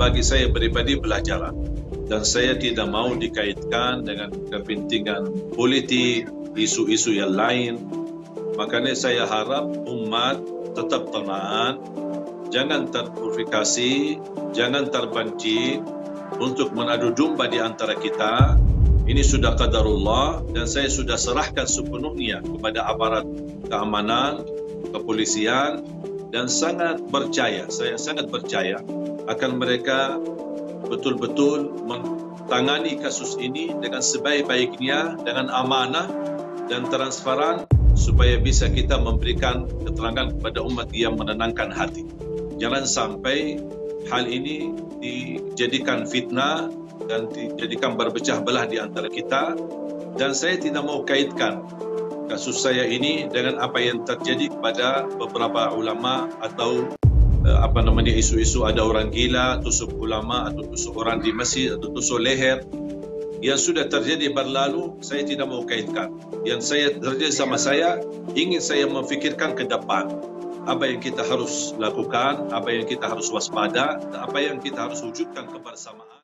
bagi saya pribadi pelajaran, dan saya tidak mau dikaitkan dengan kepentingan politik, isu-isu yang lain. Makanya saya harap umat tetap tenang, jangan terprovokasi, jangan terpancing untuk mengadu domba di antara kita. Ini sudah qadarullah, dan saya sudah serahkan sepenuhnya kepada aparat keamanan, kepolisian, dan sangat percaya, saya sangat percaya akan mereka betul-betul menangani kasus ini dengan sebaik-baiknya, dengan amanah dan transparan, supaya bisa kita memberikan keterangan kepada umat yang menenangkan hati. Jangan sampai hal ini dijadikan fitnah dan dijadikan berpecah belah di antara kita. Dan saya tidak mau kaitkan kasus saya ini dengan apa yang terjadi kepada beberapa ulama atau isu-isu ada orang gila, tusuk ulama atau tusuk orang di masjid atau tusuk leher. Yang sudah terjadi berlalu, saya tidak mau kaitkan. Yang saya terjadi sama saya, ingin saya memfikirkan ke depan. Apa yang kita harus lakukan, apa yang kita harus waspada, apa yang kita harus wujudkan kebersamaan.